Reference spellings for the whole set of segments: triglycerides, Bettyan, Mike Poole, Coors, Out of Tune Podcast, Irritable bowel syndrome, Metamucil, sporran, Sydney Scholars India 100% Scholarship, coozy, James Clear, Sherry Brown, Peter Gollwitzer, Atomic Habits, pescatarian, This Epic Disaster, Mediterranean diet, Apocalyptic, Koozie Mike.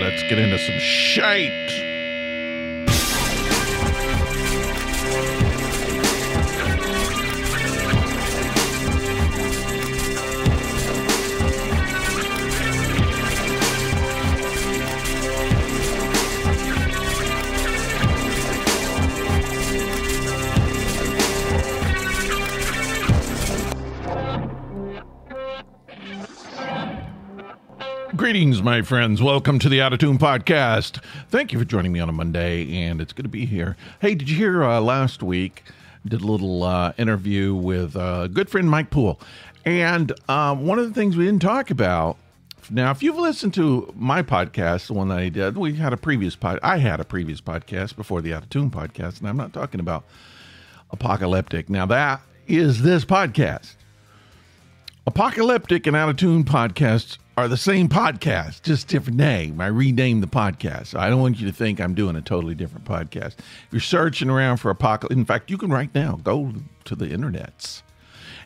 let's get into some shite. Greetings, my friends. Welcome to the Out of Tune Podcast. Thank you for joining me on a Monday, and it's good to be here. Hey, did you hear last week, did a little interview with a good friend, Mike Poole. And one of the things we didn't talk about, now, if you've listened to my podcast, the one that I did, I had a previous podcast before the Out of Tune Podcast, and I'm not talking about Apocalyptic. Now, that is this podcast. Apocalyptic and Out of Tune Podcasts are the same podcast, just different name. I renamed the podcast. I don't want you to think I'm doing a totally different podcast. If you're searching around for Apocalyptic, in fact, you can right now go to the internets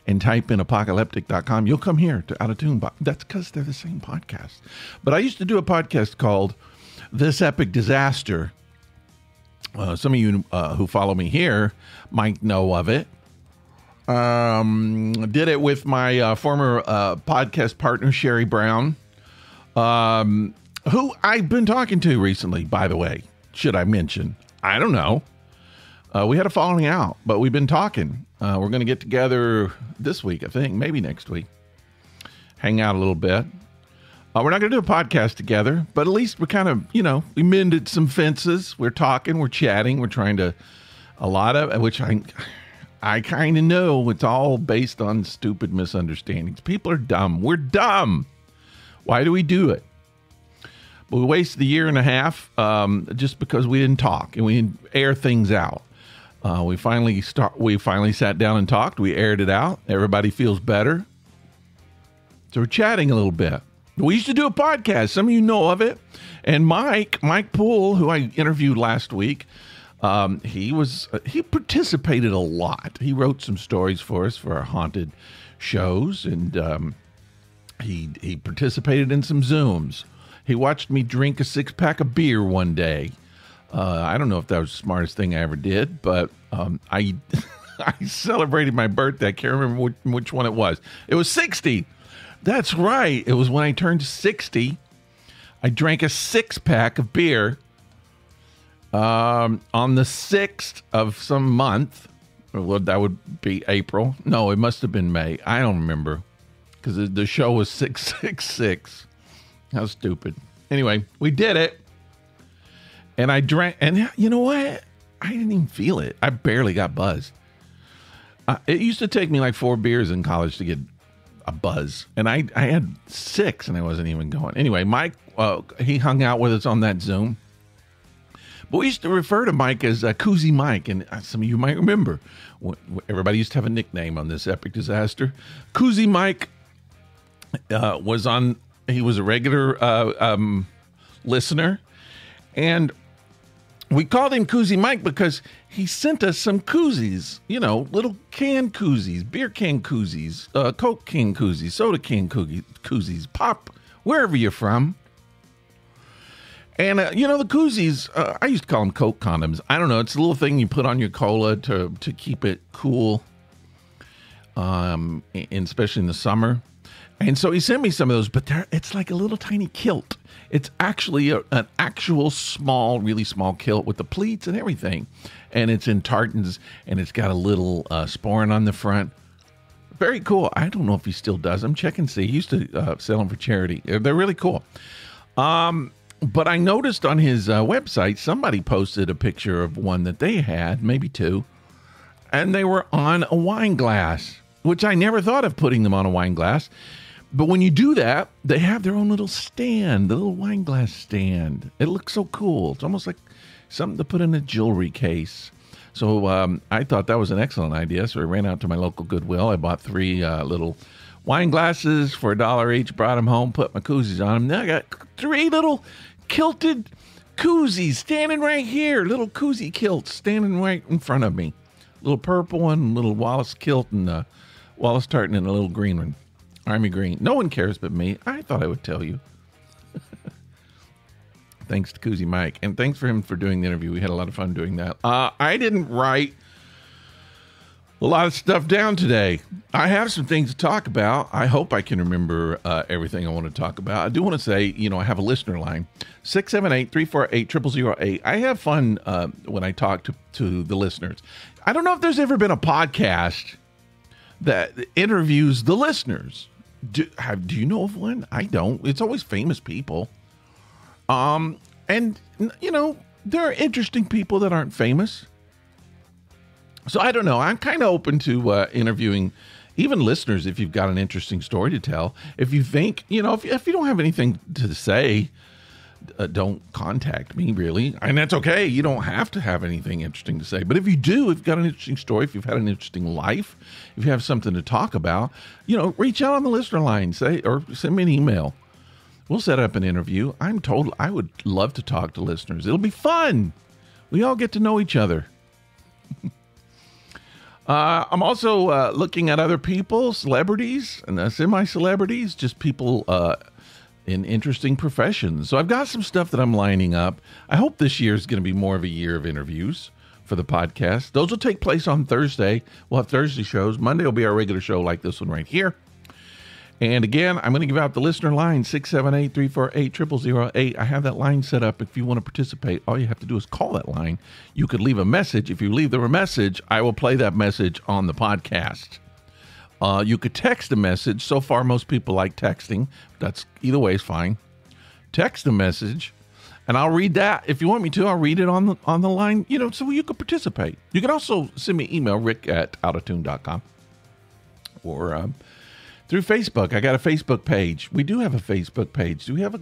and type in apocalyptic.com. You'll come here to Out of Tune. That's because they're the same podcast. But I used to do a podcast called This Epic Disaster. Some of you who follow me here might know of it. Did it with my former podcast partner, Sherry Brown, who I've been talking to recently, by the way. Should I mention? I don't know. We had a falling out, but we've been talking. We're going to get together this week, I think, maybe next week. Hang out a little bit. We're not going to do a podcast together, but at least we're kind of, you know, we mended some fences. We're talking, we're chatting, we're trying to, I kind of know it's all based on stupid misunderstandings. People are dumb. We're dumb. Why do we do it? But we wasted the year and a half just because we didn't talk and we didn't air things out. We finally sat down and talked. We aired it out. Everybody feels better. So we're chatting a little bit. We used to do a podcast. Some of you know of it. And Mike Poole, who I interviewed last week, he participated a lot. He wrote some stories for us for our haunted shows, and he participated in some Zooms. He watched me drink a 6-pack of beer one day. I don't know if that was the smartest thing I ever did, but I celebrated my birthday. I can't remember which one it was. It was 60. That's right. It was when I turned 60. I drank a 6-pack of beer. On the 6th of some month, well, that would be April. No, it must have been May. I don't remember because the show was 666. How stupid. Anyway, we did it. And I drank, and you know what? I didn't even feel it. I barely got buzzed. It used to take me like 4 beers in college to get a buzz. And I had 6 and I wasn't even going. Anyway, Mike, he hung out with us on that Zoom. We used to refer to Mike as Koozie Mike, and some of you might remember. Everybody used to have a nickname on This Epic Disaster. Koozie Mike was a regular listener, and we called him Koozie Mike because he sent us some koozies, you know, little can koozies, beer can koozies, Coke can koozies, soda can koozies, pop, wherever you're from. And, you know, the koozies, I used to call them Coke condoms. I don't know. It's a little thing you put on your cola to keep it cool, and especially in the summer. And so he sent me some of those, but it's like a little tiny kilt. It's actually an actual small, really small kilt with the pleats and everything. And it's in tartans, and it's got a little sporran on the front. Very cool. I don't know if he still does them. Check and see. He used to sell them for charity. They're really cool. But I noticed on his website, somebody posted a picture of one that they had, maybe 2, and they were on a wine glass, which I never thought of putting them on a wine glass. But when you do that, they have their own little stand, the little wine glass stand. It looks so cool. It's almost like something to put in a jewelry case. So I thought that was an excellent idea. So I ran out to my local Goodwill. I bought 3 little wine glasses for $1 each, brought them home, put my koozies on them. Now I got 3 little kilted koozies standing right here. Little koozie kilts standing right in front of me. Little purple one, little Wallace kilt, and a Wallace tartan, and a little green one. Army green. No one cares but me. I thought I would tell you. Thanks to Koozie Mike. And thanks for him for doing the interview. We had a lot of fun doing that. I didn't write a lot of stuff down today. I have some things to talk about. I hope I can remember everything I want to talk about. I do want to say, you know, I have a listener line, 678-348-0008. I have fun when I talk to the listeners. I don't know if there's ever been a podcast that interviews the listeners. Do you know of one? I don't. It's always famous people. And, you know, there are interesting people that aren't famous. So I don't know. I'm kind of open to interviewing even listeners if you've got an interesting story to tell. If you think, you know, if you don't have anything to say, don't contact me, really. And that's okay. You don't have to have anything interesting to say. But if you do, if you've got an interesting story, if you've had an interesting life, if you have something to talk about, you know, reach out on the listener line, say, or send me an email. We'll set up an interview. I would love to talk to listeners. It'll be fun. We all get to know each other. I'm also looking at other people, celebrities and semi-celebrities, just people in interesting professions. So I've got some stuff that I'm lining up. I hope this year is going to be more of a year of interviews for the podcast. Those will take place on Thursday. We'll have Thursday shows. Monday will be our regular show like this one right here. And again, I'm going to give out the listener line, 678-348-0008. I have that line set up. If you want to participate, all you have to do is call that line. You could leave a message. If you leave them a message, I will play that message on the podcast. You could text a message. So far, most people like texting. That's either way is fine. Text a message, and I'll read that. If you want me to, I'll read it on the line, you know, so you could participate. You can also send me an email, rick@outoftune.com, or... through Facebook. I got a Facebook page. We do have a Facebook page. Do we have a...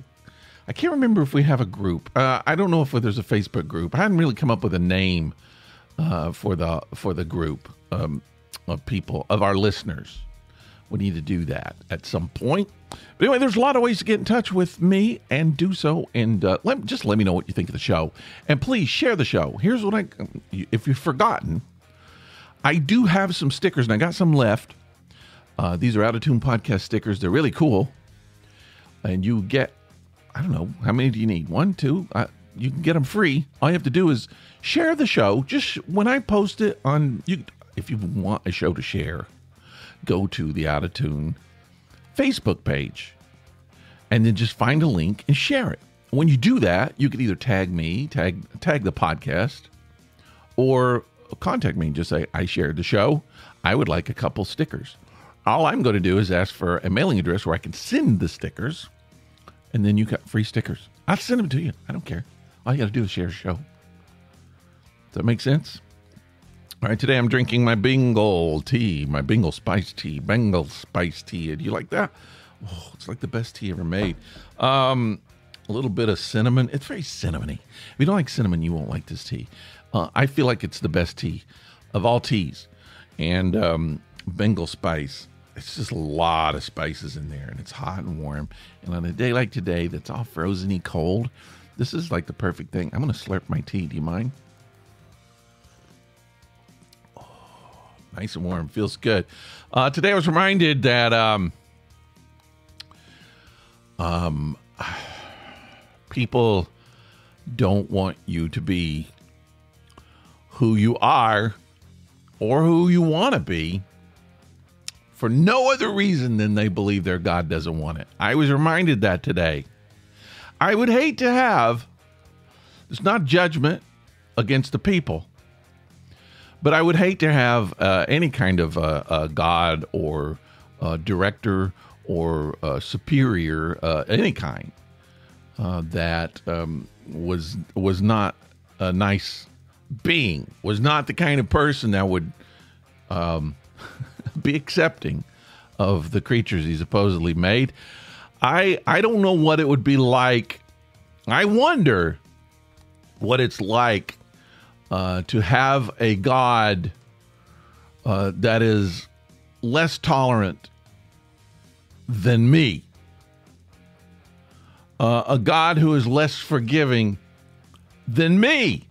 I can't remember if we have a group. I don't know if there's a Facebook group. I hadn't really come up with a name for the group of people, of our listeners. We need to do that at some point. But anyway, there's a lot of ways to get in touch with me and do so. And just let me know what you think of the show. And please share the show. Here's what if you've forgotten, I do have some stickers and I got some left. These are Out of Tune Podcast stickers. They're really cool. And you get, I don't know, how many do you need? One, two? You can get them free. All you have to do is share the show. Just when I post it on, if you want a show to share, go to the Out of Tune Facebook page. And then just find a link and share it. When you do that, you can either tag me, tag the podcast, or contact me and just say, I shared the show. I would like a couple stickers. All I'm going to do is ask for a mailing address where I can send the stickers, and then you got free stickers. I'll send them to you. I don't care. All you got to do is share a show. Does that make sense? All right, today I'm drinking my Bengal tea, my Bengal spice tea. Do you like that? Oh, it's like the best tea ever made. A little bit of cinnamon. It's very cinnamony. If you don't like cinnamon, you won't like this tea. I feel like it's the best tea of all teas. And Bengal spice. It's just a lot of spices in there, and it's hot and warm. And on a day like today that's all frozeny cold, this is like the perfect thing. I'm going to slurp my tea. Do you mind? Oh, nice and warm. Feels good. Today I was reminded that people don't want you to be who you are or who you want to be for no other reason than they believe their God doesn't want it. I was reminded that today. I would hate to have, it's not judgment against the people, but I would hate to have any kind of a God or a director or a superior, any kind, that was not a nice being, was not the kind of person that would... be accepting of the creatures he supposedly made. I don't know what it would be like. I wonder what it's like to have a God that is less tolerant than me. A God who is less forgiving than me.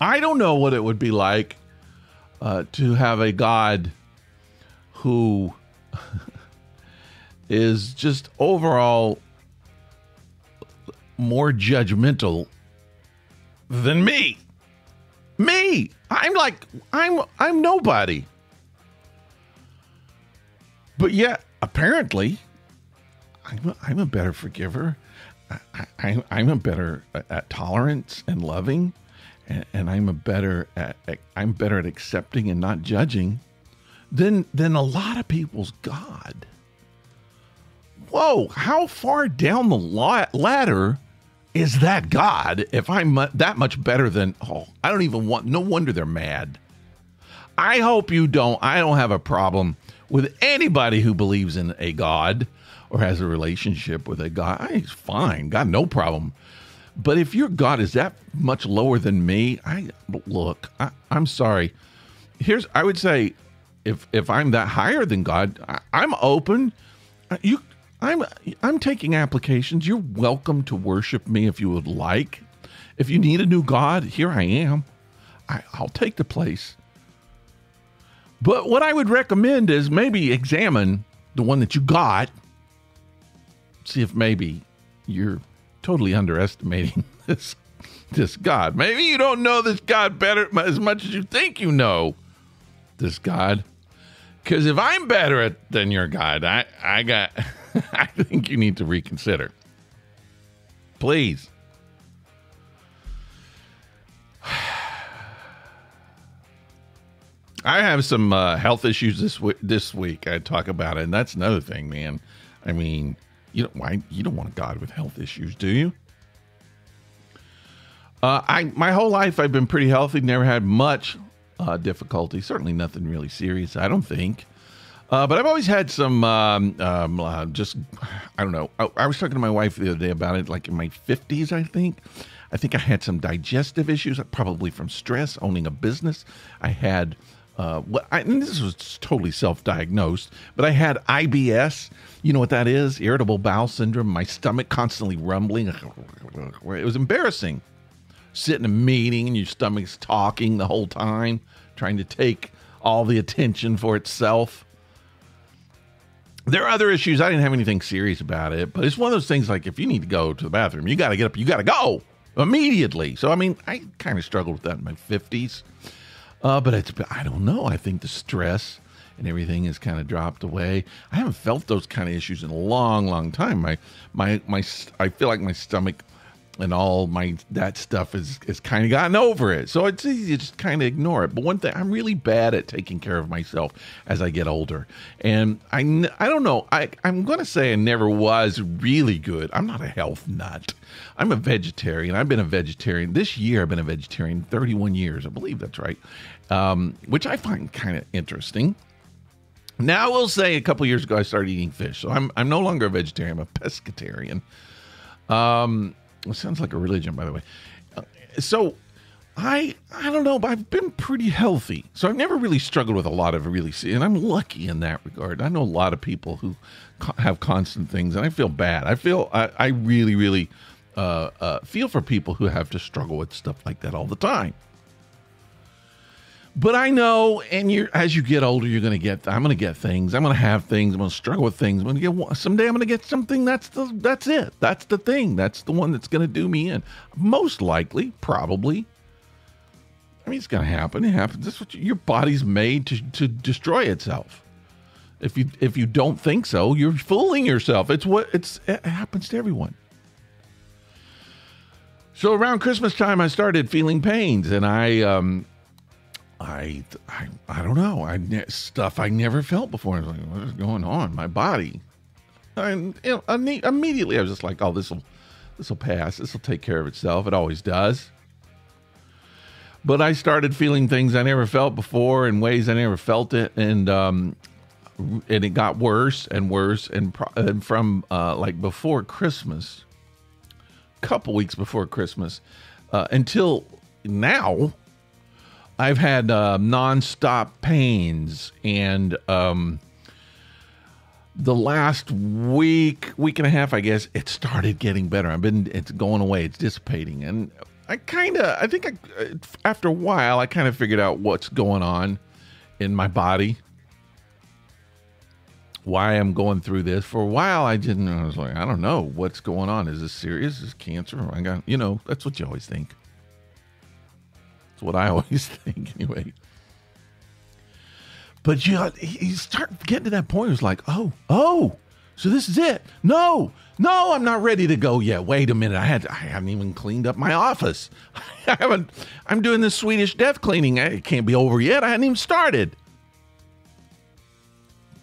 I don't know what it would be like to have a God who is just overall more judgmental than me. I'm like, I'm nobody. But yet, apparently, I'm a better forgiver. I'm a better at tolerance and loving, and I'm better at accepting and not judging than a lot of people's God. Whoa! How far down the ladder is that God? If I'm that much better than, I don't even want. No wonder they're mad. I hope you don't. I don't have a problem with anybody who believes in a God or has a relationship with a God. It's fine. Got no problem. But if your God is that much lower than me, I'm sorry. I would say, if I'm that higher than God, I'm open. I'm taking applications. You're welcome to worship me if you would like. If you need a new God, here I am. I'll take the place. But what I would recommend is maybe examine the one that you got. See if maybe you're totally underestimating this God. Maybe you don't know this God better as much as you think you know this God. Because if I'm better than your God, I think you need to reconsider. Please. I have some health issues this week. I talk about it, and that's another thing, man. I mean, you don't want a God with health issues, do you? My whole life I've been pretty healthy, never had much difficulty. Certainly nothing really serious, I don't think. But I've always had some, I don't know. I was talking to my wife the other day about it, like in my 50s, I think. I think I had some digestive issues, probably from stress, owning a business. I had, and this was totally self-diagnosed, but I had IBS. You know what that is? Irritable bowel syndrome. My stomach constantly rumbling. It was embarrassing. Sit in a meeting and your stomach's talking the whole time, trying to take all the attention for itself. There are other issues. I didn't have anything serious about it, but it's one of those things like if you need to go to the bathroom, you got to get up, you got to go immediately. So, I mean, I kind of struggled with that in my 50s, but I don't know. I think the stress and everything has kind of dropped away. I haven't felt those kind of issues in a long, long time. I feel like my stomach and all that stuff is kind of gotten over it. So it's easy to just kind of ignore it. But one thing, I'm really bad at taking care of myself as I get older. And I don't know. I'm going to say I never was really good. I'm not a health nut. I'm a vegetarian. I've been a vegetarian. This year I've been a vegetarian 31 years. I believe that's right. Which I find kind of interesting. Now I will say a couple years ago I started eating fish. So I'm no longer a vegetarian. I'm a pescatarian. It sounds like a religion, by the way. So I don't know, but I've been pretty healthy. So I've never really struggled with a lot of and I'm lucky in that regard. I know a lot of people who have constant things, and I feel bad. I really, really feel for people who have to struggle with stuff like that all the time. But I know, and as you get older, I'm going to get things. I'm going to have things. I'm going to struggle with things. Someday I'm going to get something. That's it. That's the thing. That's the one that's going to do me in. Most likely, probably. I mean, it's going to happen. It happens. That's what your body's made to destroy itself. If you don't think so, you're fooling yourself. It happens to everyone. So around Christmas time, I started feeling pains, and I don't know. Stuff I never felt before. I was like, what is going on? My body. And immediately I was just like, oh, this will pass. This will take care of itself. It always does. But I started feeling things I never felt before in ways I never felt it. And it got worse and worse. And from like before Christmas, a couple weeks before Christmas, until now, I've had nonstop pains, and the last week and a half, I guess, it started getting better. It's going away, it's dissipating, and I think after a while, I kind of figured out what's going on in my body. why I'm going through this. For a while, I was like, I don't know what's going on. Is this serious? Is this cancer? I got, that's what you always think. That's what I always think anyway. But you start getting to that point. It was like, oh, so this is it. No, I'm not ready to go yet. Wait a minute. I haven't even cleaned up my office. I'm doing this Swedish death cleaning. It can't be over yet. I hadn't even started.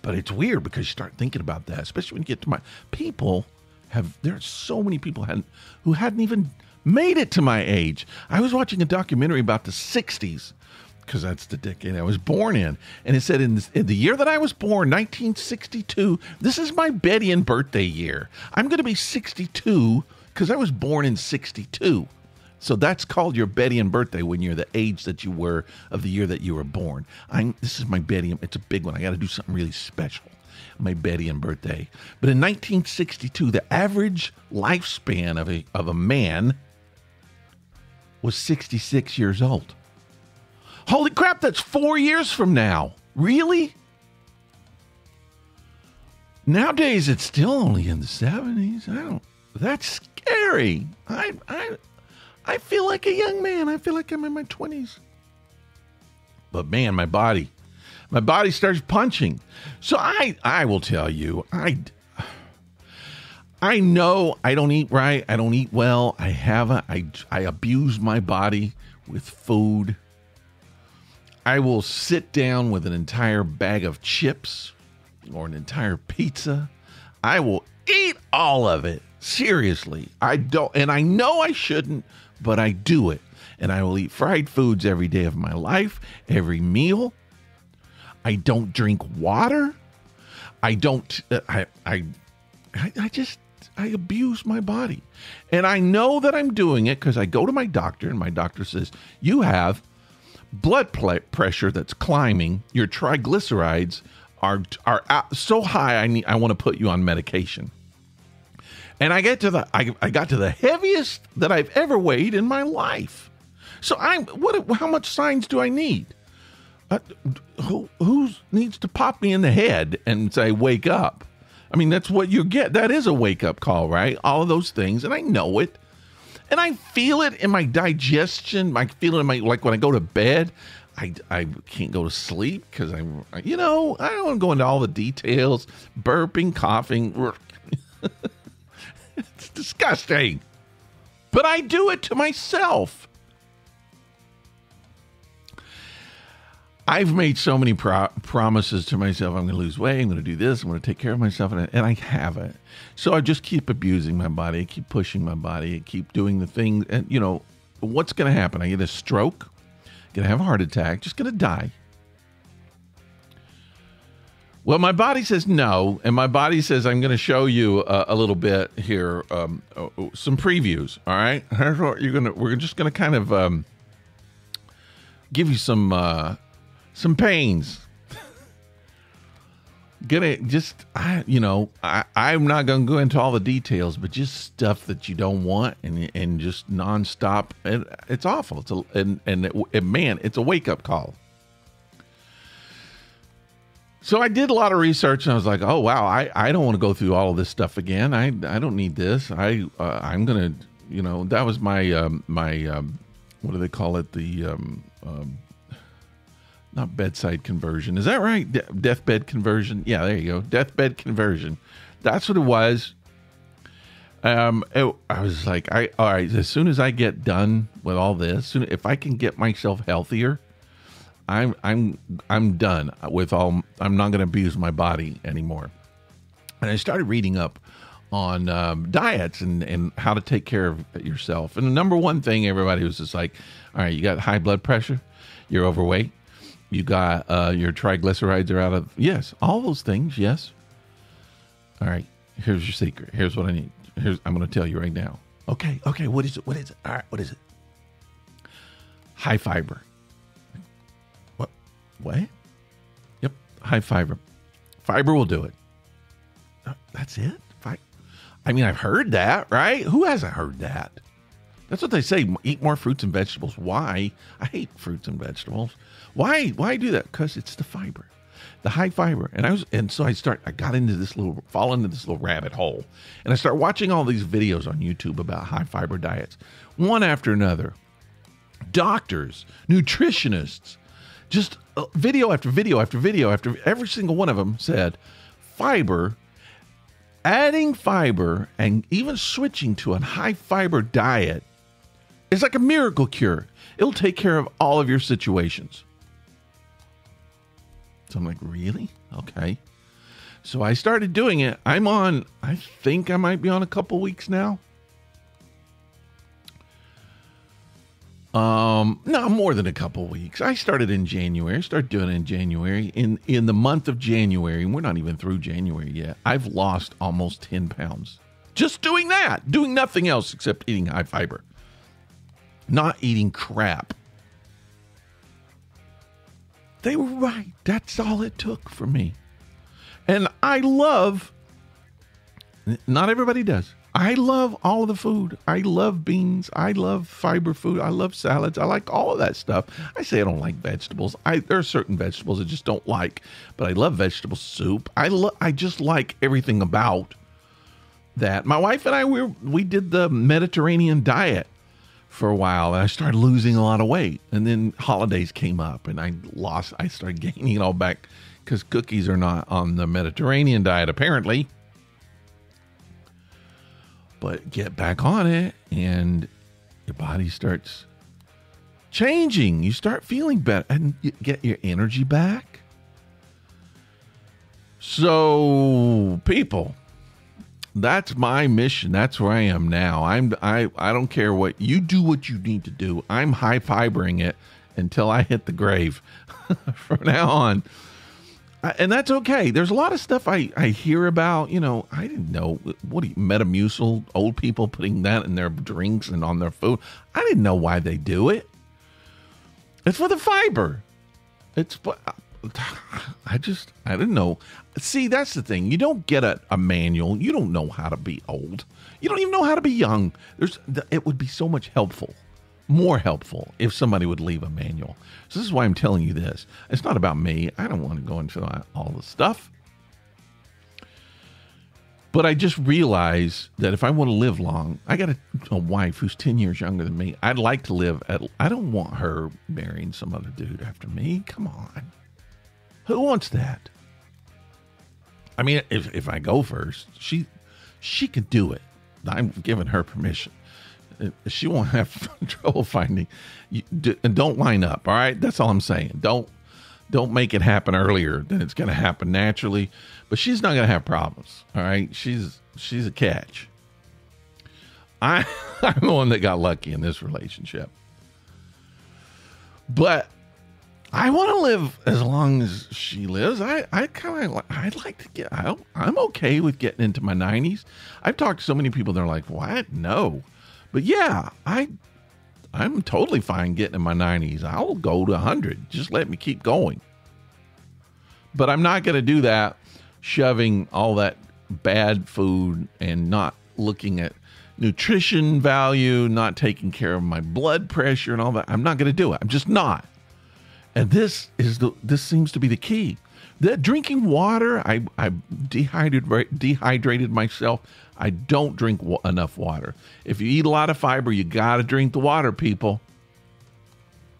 But it's weird because you start thinking about that, especially when you get to my people. There are so many people who hadn't even made it to my age. I was watching a documentary about the 60s because that's the decade I was born in. And it said in the year that I was born, 1962, this is my Bettyan birthday year. I'm going to be 62 because I was born in 62. So that's called your Bettyan birthday when you're the age that you were of the year that you were born. This is my Bettyan. It's a big one. I got to do something really special. My Bettyan birthday. But in 1962, the average lifespan of a man was 66 years old. Holy crap, that's 4 years from now. Really? Nowadays, it's still only in the 70s. That's scary. I feel like a young man. I feel like I'm in my 20s. But man, my body starts punching. So I will tell you, I know I don't eat right. I don't eat well. I abuse my body with food. I will sit down with an entire bag of chips or an entire pizza. I will eat all of it. Seriously. I know I shouldn't. But I do it, and I will eat fried foods every day of my life, every meal. I don't drink water. I don't, I abuse my body. And I know that I'm doing it because I go to my doctor, and my doctor says, you have blood pressure that's climbing. Your triglycerides are so high, I want to put you on medication. And I got to the heaviest that I've ever weighed in my life. So how much signs do I need? Who needs to pop me in the head and say, wake up? I mean, that's what you get. That is a wake up call, right? All of those things. And I know it. And I feel it in my digestion. I feel it in like when I go to bed, I can't go to sleep because I don't want to go into all the details, burping, coughing. It's disgusting, but I do it to myself. I've made so many promises to myself. I'm going to lose weight. I'm going to do this. I'm going to take care of myself. And I haven't. So I just keep abusing my body. I keep pushing my body. I keep doing the thing. And what's going to happen? I get a stroke, going to have a heart attack, just going to die. Well, my body says no, and my body says I'm going to show you a little bit here, some previews. All right, here's what we're just going to kind of give you some pains. I'm not going to go into all the details, but just stuff that you don't want, and just nonstop. It's awful. It's a wake up call. So I did a lot of research, and I was like, oh, wow, I don't want to go through all of this stuff again. I don't need this. I'm going to, that was my, what do they call it? The, not bedside conversion. Is that right? Deathbed conversion. Yeah, there you go. Deathbed conversion. That's what it was. I was like, all right, as soon as I get done with all this, if I can get myself healthier, I'm done with all. I'm not going to abuse my body anymore. And I started reading up on diets and how to take care of yourself. And the number one thing everybody was just like, all right, you got high blood pressure, you're overweight, you got your triglycerides are out of all those things. Yes. All right, here's your secret. Here's what I need. I'm going to tell you right now. Okay. What is it? All right, what is it? High fiber. What? Yep. High fiber. Fiber will do it. That's it? I've heard that, right? Who hasn't heard that? That's what they say. Eat more fruits and vegetables. Why? I hate fruits and vegetables. Why do that? Because it's the fiber. the high fiber. And so I got into this little, fall into this little rabbit hole. And I start watching all these videos on YouTube about high fiber diets, one after another. Doctors, nutritionists, just video after video after video after every single one of them said fiber, adding fiber and even switching to a high fiber diet is like a miracle cure. It'll take care of all of your situations. So I'm like, really? Okay. So I started doing it. I think I might be on a couple weeks now. No, more than a couple weeks. I started in January, started doing it in January. In the month of January, we're not even through January yet, I've lost almost 10 pounds. Just doing that, doing nothing else except eating high fiber. Not eating crap. They were right. That's all it took for me. And I love, not everybody does. I love all of the food. I love beans. I love fiber food. I love salads. I like all of that stuff. I say I don't like vegetables. There are certain vegetables I just don't like, but I love vegetable soup. I just like everything about that. My wife and I, we did the Mediterranean diet for a while, and I started losing a lot of weight. And then holidays came up, and I started gaining it all back because cookies are not on the Mediterranean diet, apparently. But get back on it, and your body starts changing. You start feeling better, and you get your energy back. So, people, that's my mission. That's where I am now. I don't care what you do. What you need to do. I'm high fibering it until I hit the grave. From now on. And that's okay. There's a lot of stuff I hear about, you know, I didn't know, Metamucil, old people putting that in their drinks and on their food. I didn't know why they do it. It's for the fiber. I didn't know. See, that's the thing. You don't get a manual. You don't know how to be old. You don't even know how to be young. It would be so much helpful. More helpful if somebody would leave a manual. So this is why I'm telling you this. It's not about me. I don't want to go into all the stuff. But I just realized that if I want to live long, I got a wife who's 10 years younger than me. I'd like to live I don't want her marrying some other dude after me. Come on. Who wants that? I mean, if I go first, she could do it. I'm giving her permission. She won't have trouble finding you. And don't line up. All right. That's all I'm saying. Don't make it happen earlier than it's going to happen naturally, but she's not going to have problems. All right. She's a catch. I'm the one that got lucky in this relationship, but I want to live as long as she lives. I'd like to get out. I'm okay with getting into my 90s. I've talked to so many people. They're like, what? No. But yeah, I'm totally fine getting in my 90s. I'll go to 100. Just let me keep going. But I'm not going to do that, shoving all that bad food and not looking at nutrition value, not taking care of my blood pressure and all that. I'm not going to do it. I'm just not. And this seems to be the key. That drinking water, I dehydrated myself. I don't drink enough water. If you eat a lot of fiber, you got to drink the water, people.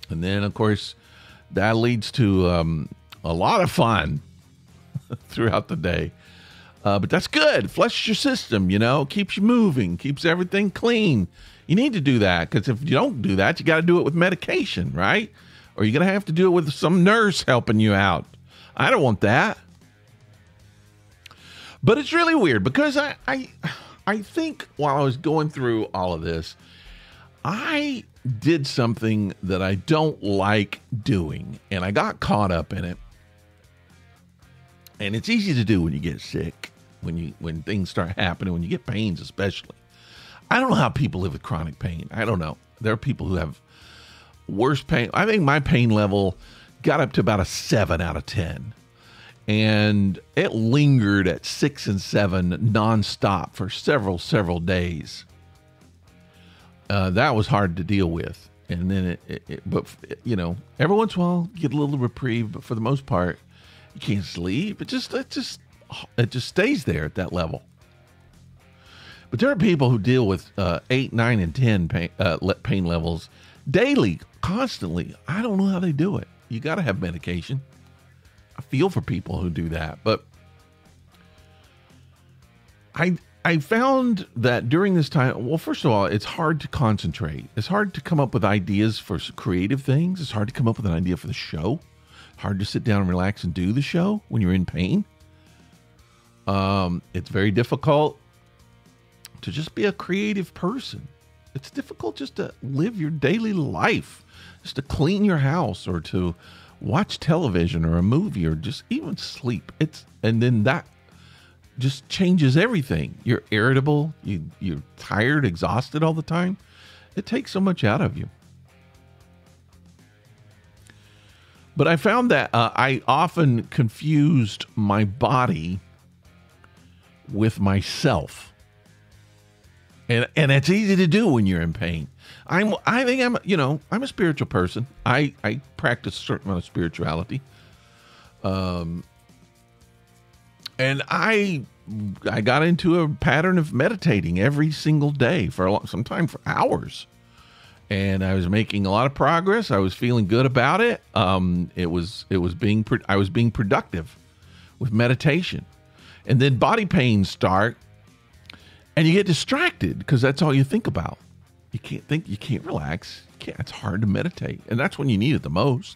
And then, of course, that leads to a lot of fun throughout the day. But that's good. Flushes your system, you know. Keeps you moving. Keeps everything clean. You need to do that because if you don't do that, you got to do it with medication, right? Or you're going to have to do it with some nurse helping you out. I don't want that. But it's really weird because I think while I was going through all of this, I did something that I don't like doing, and I got caught up in it. And it's easy to do when you get sick, when things start happening, when you get pains especially. I don't know how people live with chronic pain. I don't know. There are people who have worse pain. I think my pain level got up to about a 7 out of 10. And it lingered at 6 and 7 nonstop for several days. That was hard to deal with. And then but you know, every once in a while, you get a little reprieve. But for the most part, You can't sleep. It just stays there at that level. But there are people who deal with 8, 9, and 10 pain levels daily, constantly. I don't know how they do it. You got to have medication. I feel for people who do that. But I found that during this time, well, first of all, it's hard to concentrate. It's hard to come up with ideas for creative things. It's hard to come up with an idea for the show. Hard to sit down and relax and do the show when you're in pain. It's very difficult to just be a creative person. It's difficult just to live your daily life, just to clean your house or to watch television or a movie or just even sleep. And then that just changes everything. You're irritable. You're tired, exhausted all the time. It takes so much out of you. But I found that I often confused my body with myself. And it's easy to do when you're in pain. I think I'm a spiritual person. I practice a certain amount of spirituality. And I got into a pattern of meditating every single day for a long, sometimes for hours. And I was making a lot of progress. I was feeling good about it. I was being productive with meditation. And then body pains start. And you get distracted because that's all you think about. You can't think, you can't relax. It's hard to meditate. And that's when you need it the most.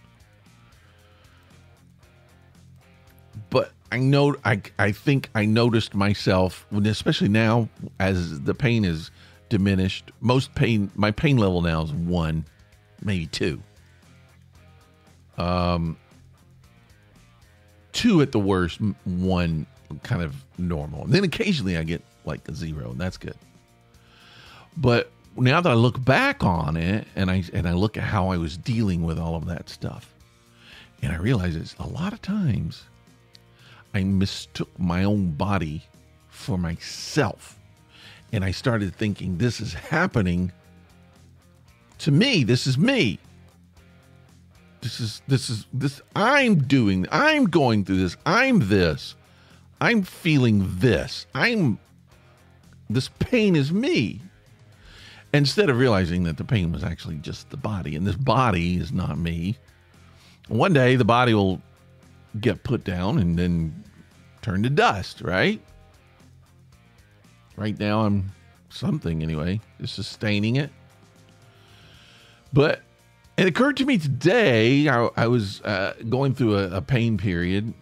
But I noticed myself, especially now as the pain is diminished, my pain level now is 1, maybe 2. 2 at the worst, 1 kind of normal. And then occasionally I get like a 0, and that's good. But now that I look back on it and I look at how I was dealing with all of that stuff, and I realize it's a lot of times I mistook my own body for myself. And I started thinking, this is happening to me. This is me. This is I'm going through this. I'm this. I'm feeling this. This pain is me. Instead of realizing that the pain was actually just the body, and this body is not me. One day the body will get put down and then turn to dust, right? Right now I'm something anyway, just sustaining it. But it occurred to me today, I was going through a pain period.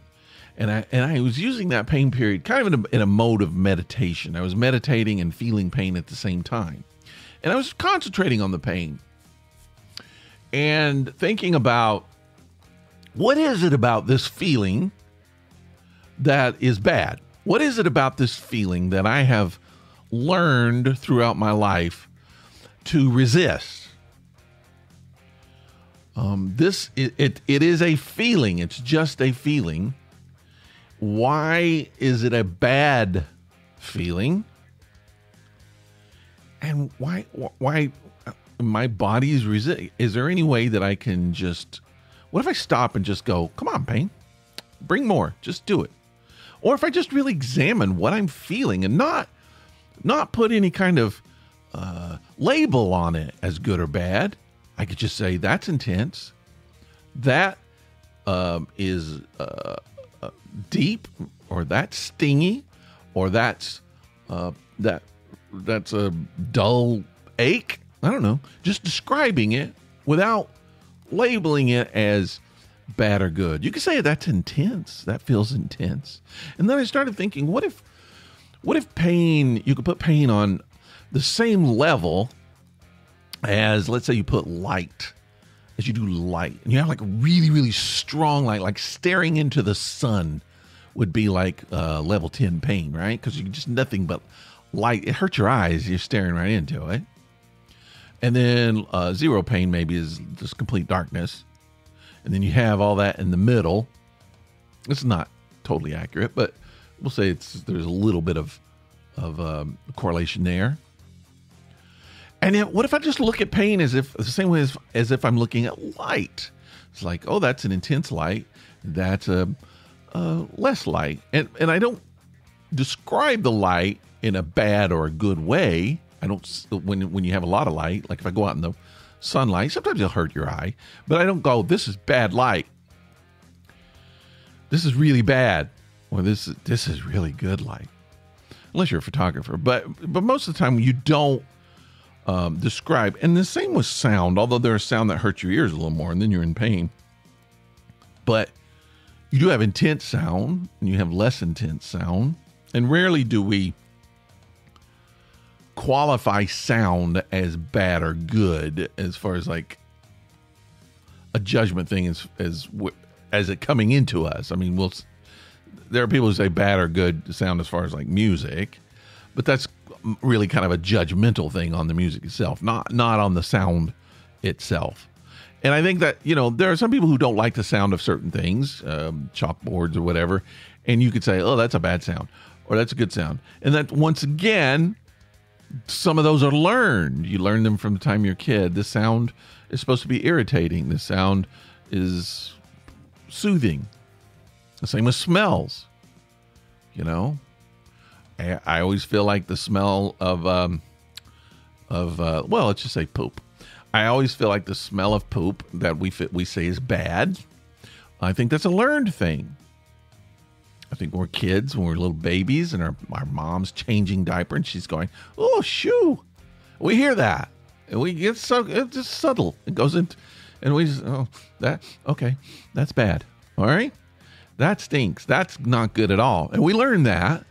And I was using that pain period kind of in a mode of meditation. I was meditating and feeling pain at the same time. And I was concentrating on the pain and thinking about, what is it about this feeling that is bad? What is it about this feeling that I have learned throughout my life to resist? It is a feeling. It's just a feeling. Why is it a bad feeling? And why my body is resisting? Is there any way that I can just, what if I stop and just go, come on, pain, bring more, just do it. Or if I just really examine what I'm feeling and not put any kind of label on it as good or bad, I could just say that's intense. That is... deep, or that's stingy, or that's a dull ache. I don't know. Just describing it without labeling it as bad or good. You could say that's intense. That feels intense. And then I started thinking, what if pain? You could put pain on the same level as, let's say, you put light. As you do light, and you have like really, really strong light, like staring into the sun would be like level 10 pain, right? Because you just nothing but light. It hurts your eyes. You're staring right into it. And then 0 pain maybe is just complete darkness. And then you have all that in the middle. It's not totally accurate, but we'll say there's a little bit of correlation there. And then what if I just look at pain as if I'm looking at light? It's like, oh, that's an intense light. That's a less light. And I don't describe the light in a bad or a good way. I don't, when you have a lot of light, like if I go out in the sunlight, sometimes it'll hurt your eye, but I don't go, this is bad light. This is really bad. Or this is really good light. Unless you're a photographer, but most of the time you don't describe. And the same with sound, although there's sound that hurts your ears a little more and then you're in pain. But you do have intense sound and you have less intense sound. And rarely do we qualify sound as bad or good as far as like a judgment thing as it coming into us. I mean, there are people who say bad or good sound as far as like music, but that's really kind of a judgmental thing on the music itself, not on the sound itself. And I think that, you know, there are some people who don't like the sound of certain things, chalkboards or whatever, and you could say, oh, that's a bad sound or that's a good sound. And that, once again, some of those are learned. You learn them from the time you're a kid. This sound is supposed to be irritating. This sound is soothing. The same with smells. You know, I always feel like the smell of let's just say poop. I always feel like the smell of poop that we say is bad. I think that's a learned thing. I think when we're kids, when we're little babies, and our mom's changing diaper and she's going, oh, shoo. We hear that. And we get so, it's just subtle. It goes in, and we just, oh, that, okay, that's bad. All right? That stinks. That's not good at all. And we learn that.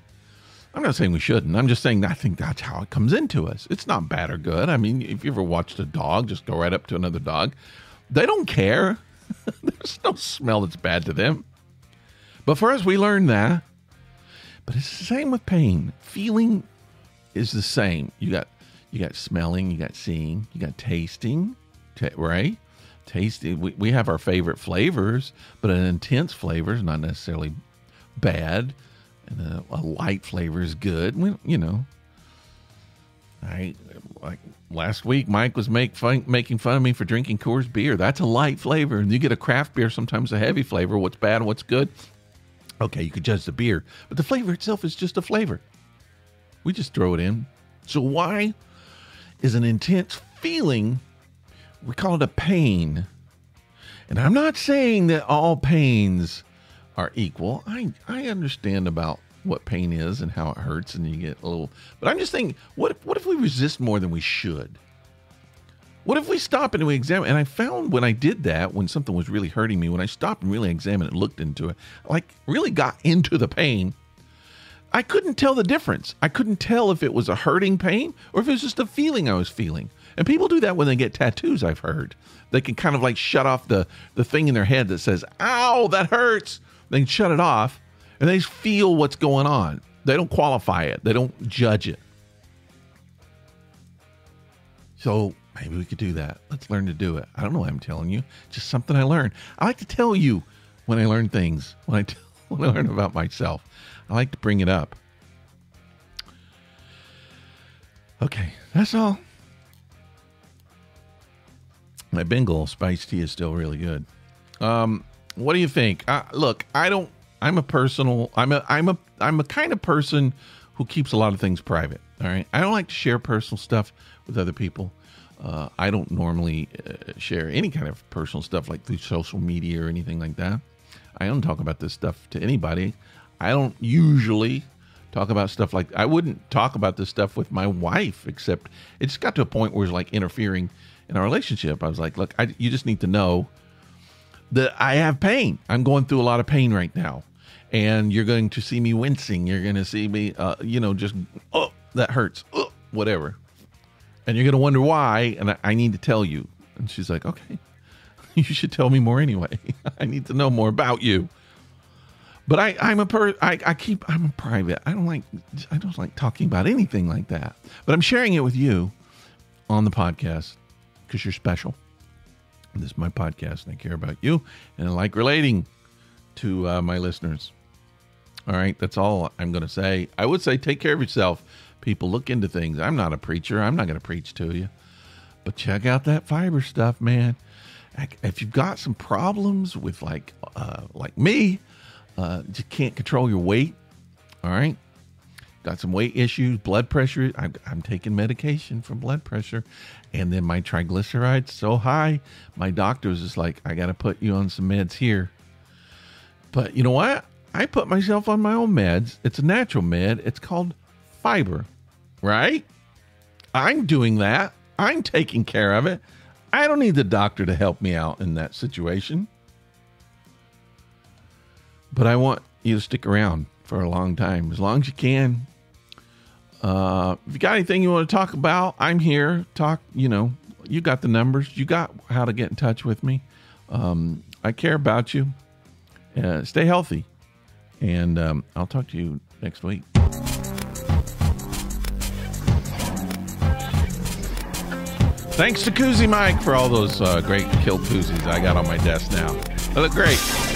I'm not saying we shouldn't. I'm just saying I think that's how it comes into us. It's not bad or good. I mean, if you ever watched a dog, just go right up to another dog. They don't care. There's no smell that's bad to them. But for us, we learn that. But it's the same with pain. Feeling is the same. You got smelling, you got seeing, you got tasting, right? Tasting. We have our favorite flavors, but an intense flavor is not necessarily bad. And a light flavor is good. We, you know, like last week, Mike was making fun of me for drinking Coors beer. That's a light flavor. And you get a craft beer, sometimes a heavy flavor. What's bad, what's good? Okay, you could judge the beer, but the flavor itself is just a flavor. We just throw it in. So why is an intense feeling, we call it a pain? And I'm not saying that all pains are equal. I understand about what pain is and how it hurts, and you get a little, but I'm just thinking, what if we resist more than we should? What if we stop and we examine? And I found when I did that, when something was really hurting me, when I stopped and really examined it, looked into it, like really got into the pain, I couldn't tell the difference. I couldn't tell if it was a hurting pain or if it was just a feeling I was feeling. And people do that when they get tattoos, I've heard. They can kind of like shut off the thing in their head that says, ow, that hurts. They can shut it off, and they just feel what's going on. They don't qualify it. They don't judge it. So maybe we could do that. Let's learn to do it. I don't know why I'm telling you. Just something I learned. I like to tell you when I learn things, when I learn about myself. I like to bring it up. Okay, that's all. My Bengal spice tea is still really good. What do you think? Look, I'm a kind of person who keeps a lot of things private. All right. I don't like to share personal stuff with other people. I don't normally share any kind of personal stuff like through social media or anything like that. I don't talk about this stuff to anybody. I don't usually talk about stuff like, I wouldn't talk about this stuff with my wife, except it just got to a point where it's like interfering in our relationship. I was like, look, you just need to know that I have pain. I'm going through a lot of pain right now. And you're going to see me wincing. You're going to see me, just, oh, that hurts, oh, whatever. And you're going to wonder why, and I need to tell you. And she's like, okay, you should tell me more anyway. I need to know more about you. But I'm a private. I don't like talking about anything like that. But I'm sharing it with you on the podcast because you're special. This is my podcast, and I care about you, and I like relating to my listeners. All right, that's all I'm going to say. I would say take care of yourself. People, look into things. I'm not a preacher. I'm not going to preach to you. But check out that fiber stuff, man. If you've got some problems with like me, You can't control your weight. All right. Got some weight issues, blood pressure. I'm taking medication for blood pressure. And then my triglycerides so high, my doctor was just like, I got to put you on some meds here. But you know what? I put myself on my own meds. It's a natural med. It's called fiber, right? I'm doing that. I'm taking care of it. I don't need the doctor to help me out in that situation. But I want you to stick around for a long time, as long as you can. If you got anything you want to talk about, I'm here. Talk, you know, you got the numbers. You got how to get in touch with me. I care about you. Stay healthy. And I'll talk to you next week. Thanks to Koozie Mike for all those great killed koozies I got on my desk now. They look great.